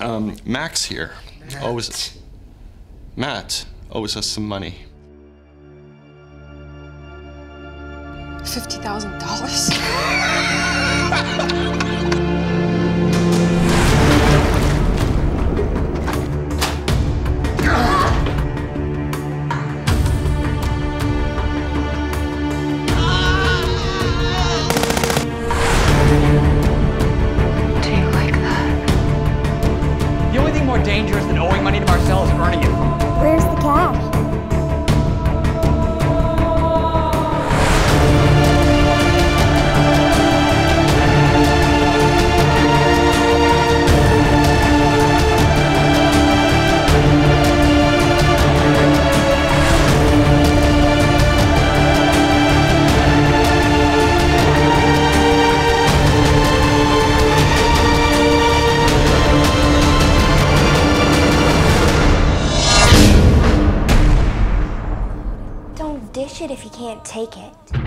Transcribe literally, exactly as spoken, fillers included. Um, Max here Matt. owes Matt owes us some money. Fifty thousand dollars. More dangerous than owing money to Marcel is earning it. Where's the cash? Dish it if you can't take it.